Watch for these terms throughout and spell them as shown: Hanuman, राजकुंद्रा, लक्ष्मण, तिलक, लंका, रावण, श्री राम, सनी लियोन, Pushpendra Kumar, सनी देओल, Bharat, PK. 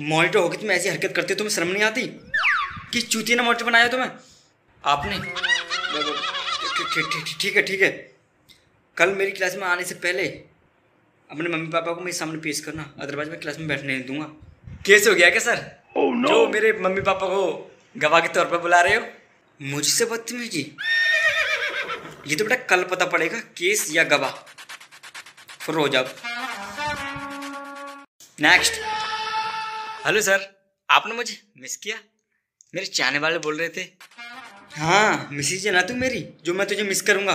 Monitor होके तुम ऐसी हरकत करते हो, तुम्हें शर्म नहीं आती? किस चूतिया ने मॉनिटर बनाया तुम्हें आपने? ठीक है कल मेरी क्लास में आने से पहले अपने मम्मी पापा को मेरे सामने पेश करना, अदरवाइज मैं क्लास में बैठने नहीं दूंगा। केस हो गया क्या सर? Oh, no. जो मेरे मम्मी पापा को गवाह के तौर पर बुला रहे हो मुझसे बदतमीजी। ये तो बेटा कल पता पड़ेगा केस या गवाह। फिर हो जाओ। नेक्स्ट। हेलो सर, आपने मुझे मिस किया? मेरे चाहने वाले बोल रहे थे। हाँ मिसेज है ना तू मेरी, जो मैं तुझे मिस करूंगा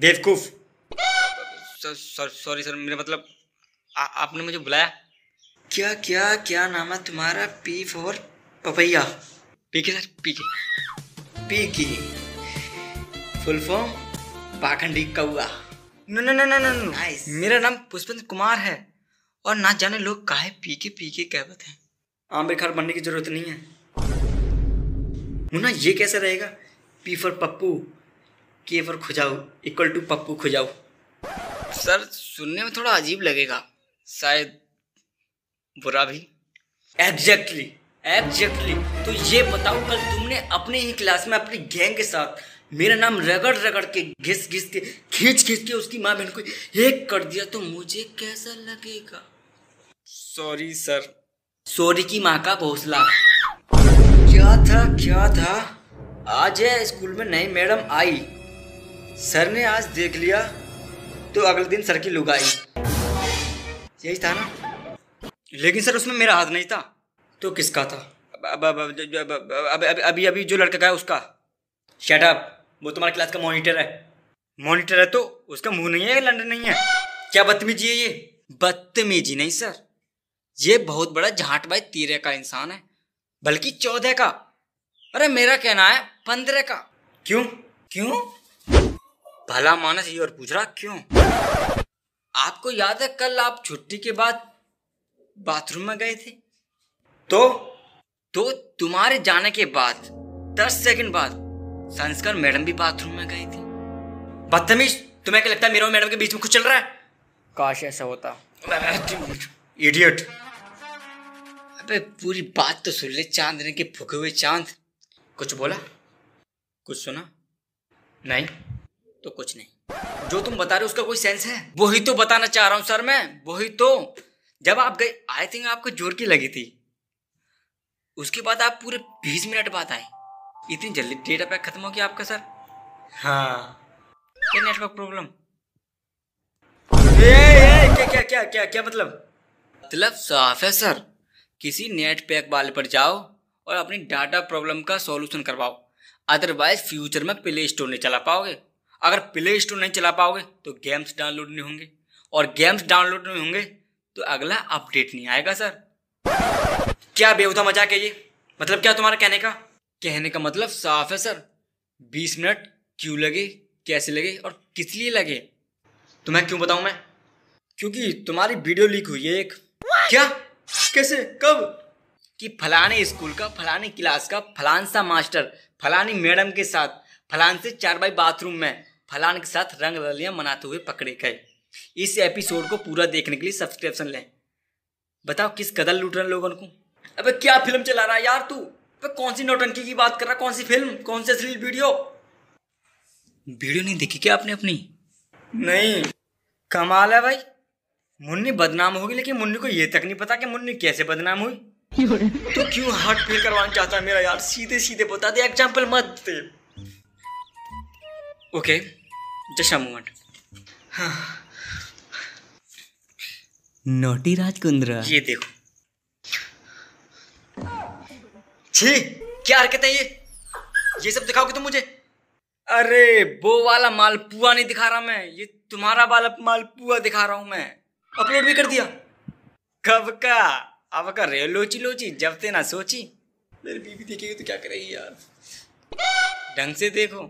बेवकूफ। सॉरी सर, मेरा मतलब आपने मुझे बुलाया? क्या क्या क्या नाम है तुम्हारा? P for papaya. PK sir, PK. PK full form पाखंडी कौआ। No nice. मेरा नाम पुष्पेंद्र कुमार है और ना जाने लोग काहे पीके कहते हैं। आम बेकार बनने की जरूरत नहीं है मुन्ना। ये कैसे रहेगा? P for Pappu, K for खुजाऊ, इक्वल टू पप्पू खुजाऊ। सर सुनने में थोड़ा अजीब लगेगा, शायद बुरा भी। एग्जैक्टली। तो ये बताओ कल तुमने अपने ही क्लास में अपनी गैंग के साथ मेरा नाम रगड़ के, घिस के, खींच के उसकी माँ बहन को एक कर दिया तो मुझे कैसा लगेगा? Sorry sir. सॉरी की माँ का भोसला। क्या था आज है स्कूल में नई मैडम आई, सर ने आज देख लिया तो अगले दिन सर की लुगाई। यही था ना? लेकिन सर उसमें मेरा हाथ नहीं था। तो किसका था? अभी जो लड़का का है उसका। शट अप, वो तुम्हारी क्लास का मॉनिटर है तो उसका मुंह नहीं है, लंडन नहीं है। क्या बदतमीजी है ये? बदतमीजी नहीं सर, ये बहुत बड़ा झांटबाज 13 का इंसान है, बल्कि 14 का। अरे मेरा कहना है 15 का। क्यों भला मानस ये और पूछ रहा क्यों? आपको याद है कल आप छुट्टी के बाद बाथरूम में गए थे? तो तुम्हारे जाने के बाद 10 सेकंड बाद संस्कार मैडम भी बाथरूम में गई थी। बदतमीज, तुम्हें क्या लगता है मेरे और मैडम के बीच में कुछ चल रहा है? काश ऐसा होता। इडियट। अबे पूरी बात तो सुन ले चांदनी के फूके हुए चांद। कुछ बोला? कुछ सुना नहीं? तो कुछ नहीं। जो तुम बता रहे हो उसका कोई सेंस है? वही तो बताना चाह रहा हूं सर मैं, वही तो। जब आप गए आई थिंक आपको जोर की लगी थी, उसके बाद आप पूरे 20 मिनट बाद आए। इतनी जल्दी डेटा पैक खत्म हो गया आपका सर? हाँ। क्या नेटवर्क प्रॉब्लम? क्या मतलब साफ है सर, किसी नेट पैक वाले पर जाओ और अपनी डाटा प्रॉब्लम का सॉल्यूशन करवाओ, अदरवाइज फ्यूचर में प्ले स्टोर नहीं चला पाओगे। अगर प्ले स्टोर नहीं चला पाओगे तो गेम्स डाउनलोड नहीं होंगे, और गेम्स डाउनलोड नहीं होंगे तो अगला अपडेट नहीं आएगा सर। क्या बेहुदा मजाक है ये? मतलब क्या तुम्हारा कहने का मतलब साफ है सर, 20 मिनट क्यों लगे, कैसे लगे और किस लिए लगे तुम्हें क्यों बताऊं मैं? क्योंकि तुम्हारी वीडियो लीक हुई है एक। क्या? कैसे? कब? कि फलाने स्कूल का, फलाने क्लास का, फलान सा मास्टर फलानी मैडम के साथ फलान से 4 बाई बाथरूम में फलान के साथ रंग रलियां मनाते हुए पकड़े गए। इस एपिसोड को पूरा देखने के लिए सब्सक्रिप्शन लें। बताओ किस कदर लूट रहे लोगों को। अबे क्या फिल्म चला रहा है यार तू? अबे कौन सी नौटंकी की बात कर रहा है? कौन सी फिल्म, कौन सी अश्लील वीडियो नहीं देखी क्या आपने अपनी? नहीं। कमाल है भाई, मुन्नी बदनाम होगी लेकिन मुन्नी को ये तक नहीं पता कि मुन्नी कैसे बदनाम हुई। तो क्यों हार्ट फेल करवाना चाहता है मेरा यार? सीधे बता दे, एग्जाम्पल मत दे। Okay just a moment. हाँ। नोटी राजकुंद्रा, ये देखो। छी, क्या हरकत है ये सब दिखाओगे तुम मुझे? अरे वो वाला मालपुआ नहीं दिखा रहा मैं, ये तुम्हारा वाला मालपुआ दिखा रहा हूं मैं। अपलोड भी कर दिया। कब का? अब का रे लोची जब ते ना सोची। मेरी बीवी देखेगी तो क्या करेगी यार? ढंग से देखो।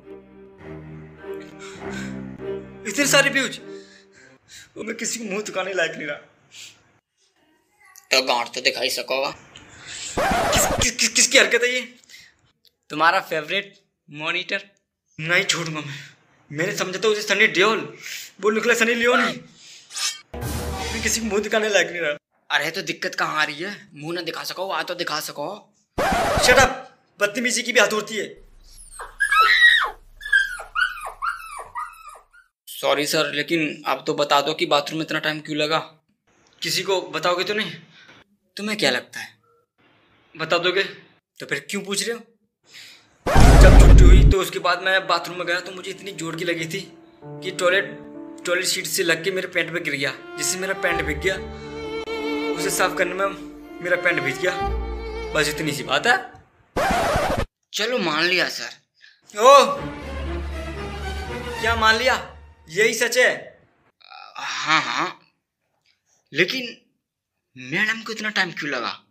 इतने सारे व्यूज, मैं किसी मुंह दुकाने लायक नहीं रहा। तो गांठ तो दिखाई सकोगा। किसकी हरकत है ये? तुम्हारा फेवरेट मॉनिटर। नहीं छोड़ूंगा मैं। मैंने समझा था उसे सनी देओल, वो निकला सनी लियोन। मैं किसी मुंह दुकाने लायक नहीं रहा। अरे तो दिक्कत कहाँ आ रही है, मुंह ना दिखा सको आ तो दिखा सको। शट अप, बदतमीजी की भी हद होती है। सॉरी सर, लेकिन आप तो बता दो कि बाथरूम में इतना टाइम क्यों लगा। किसी को बताओगे तो नहीं? तुम्हें क्या लगता है बता दोगे? तो फिर क्यों पूछ रहे हो? जब छुट्टी हुई तो उसके बाद मैं बाथरूम में गया तो मुझे इतनी जोर की लगी थी कि टॉयलेट सीट से लग के मेरे पैंट पे गिर गया, जिससे मेरा पैंट भीग गया। उसे साफ करने में मेरा पैंट भीग गया, बस इतनी सी बात है। चलो मान लिया सर। ओह, क्या मान लिया? यही सच है? हाँ, लेकिन मैडम को इतना टाइम क्यों लगा?